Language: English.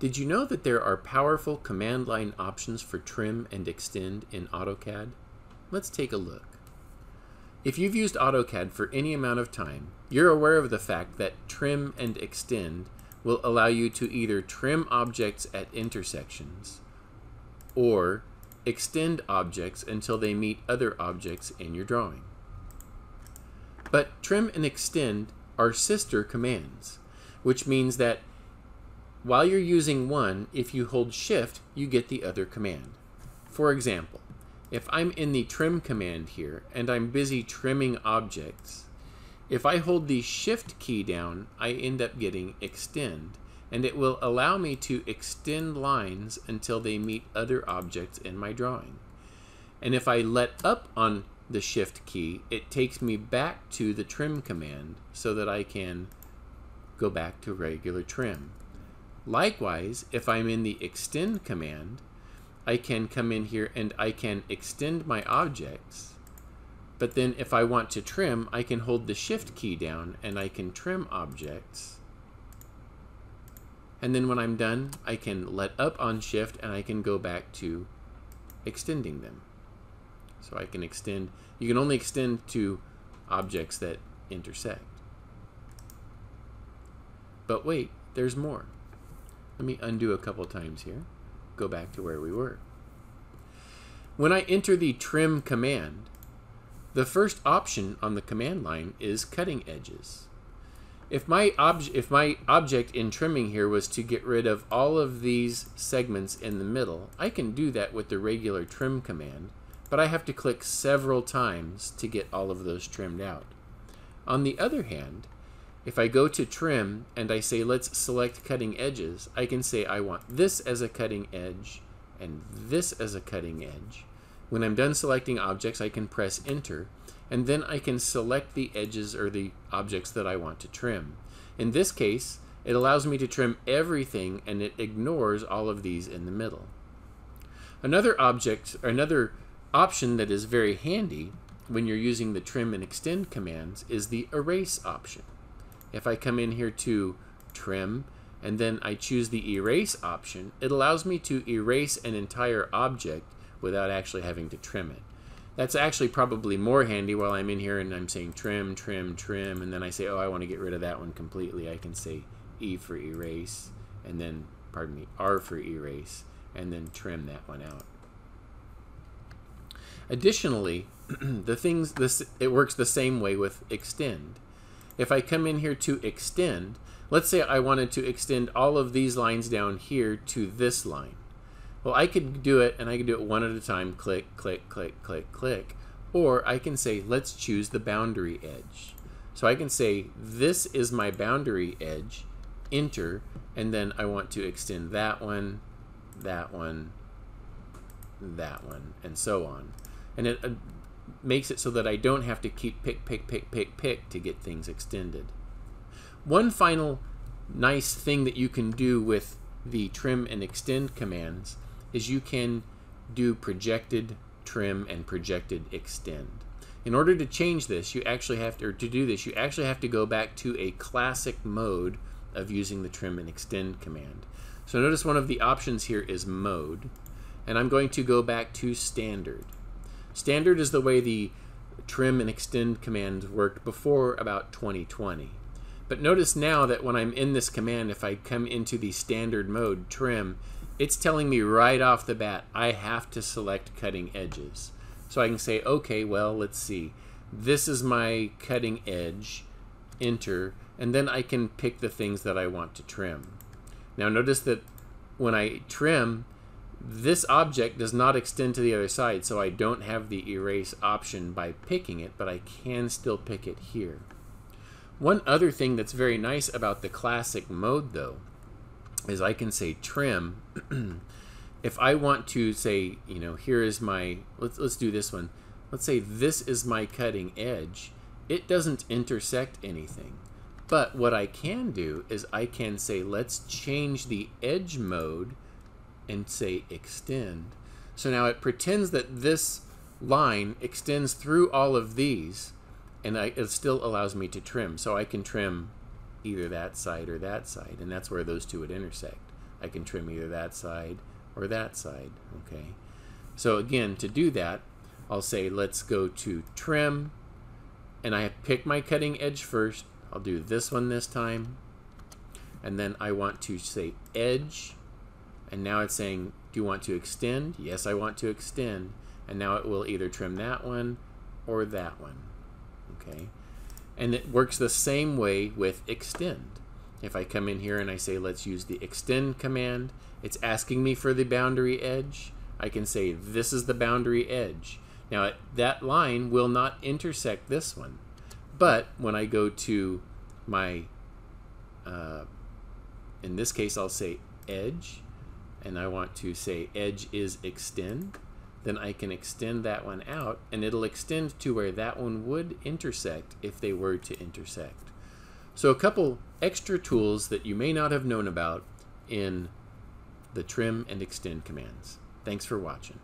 Did you know that there are powerful command line options for trim and extend in AutoCAD? Let's take a look. If you've used AutoCAD for any amount of time, you're aware of the fact that trim and extend will allow you to either trim objects at intersections or extend objects until they meet other objects in your drawing. But trim and extend are sister commands, which means that while you're using one, if you hold Shift, you get the other command. For example, if I'm in the trim command here and I'm busy trimming objects, if I hold the Shift key down, I end up getting extend, and it will allow me to extend lines until they meet other objects in my drawing. And if I let up on the Shift key, it takes me back to the trim command so that I can go back to regular trim. Likewise, if I'm in the extend command, I can come in here and I can extend my objects, but then if I want to trim, I can hold the Shift key down and I can trim objects. And then when I'm done, I can let up on Shift and I can go back to extending them. So I can extend. You can only extend to objects that intersect. But wait, there's more. Let me undo a couple times here. Go back to where we were. When I enter the trim command, the first option on the command line is cutting edges. If my object in trimming here was to get rid of all of these segments in the middle, I can do that with the regular trim command, but I have to click several times to get all of those trimmed out. On the other hand, if I go to trim and I say let's select cutting edges, I can say I want this as a cutting edge and this as a cutting edge. When I'm done selecting objects, I can press enter, and then I can select the edges or the objects that I want to trim. In this case, it allows me to trim everything and it ignores all of these in the middle. Another option that is very handy when you're using the trim and extend commands is the erase option. If I come in here to trim and then I choose the erase option, it allows me to erase an entire object without actually having to trim it. That's actually probably more handy while I'm in here and I'm saying trim, trim, trim, and then I say, oh, I want to get rid of that one completely. I can say E for erase, and then, pardon me, R for erase, and then trim that one out. Additionally, it works the same way with extend. If I come in here to extend, let's say I wanted to extend all of these lines down here to this line. Well, I could do it, and I could do it one at a time, click, click, click, click, click, or I can say, let's choose the boundary edge. So I can say, this is my boundary edge, enter, and then I want to extend that one, that one, that one, and so on. And it makes it so that I don't have to keep pick to get things extended. One final nice thing that you can do with the trim and extend commands is you can do projected trim and projected extend. In order to change this, you actually have to, or to do this, you actually have to go back to a classic mode of using the trim and extend command. So notice one of the options here is mode, and I'm going to go back to standard. Standard is the way the trim and extend commands worked before about 2020. But notice now that when I'm in this command, if I come into the standard mode, trim, it's telling me right off the bat, I have to select cutting edges. So I can say, okay, well, let's see. This is my cutting edge, enter, and then I can pick the things that I want to trim. Now notice that when I trim, this object does not extend to the other side, so I don't have the erase option by picking it, but I can still pick it here. One other thing that's very nice about the classic mode, though, is I can say trim. If I want to say, you know, here is my, let's do this one. Let's say this is my cutting edge. It doesn't intersect anything. But what I can do is I can say, let's change the edge mode and say extend. So now it pretends that this line extends through all of these, and it still allows me to trim. So I can trim either that side or that side, and that's where those two would intersect. I can trim either that side or that side, okay? So again, to do that, I'll say let's go to trim, and I pick my cutting edge first. I'll do this one this time, and then I want to say edge, and now it's saying, do you want to extend? Yes, I want to extend, and now it will either trim that one or that one, okay? And it works the same way with extend. If I come in here and I say let's use the extend command, it's asking me for the boundary edge. I can say this is the boundary edge. Now that line will not intersect this one, but when I go to my, in this case I'll say edge, and I want to say edge is extend, then I can extend that one out, and it'll extend to where that one would intersect if they were to intersect. So a couple extra tools that you may not have known about in the trim and extend commands. Thanks for watching.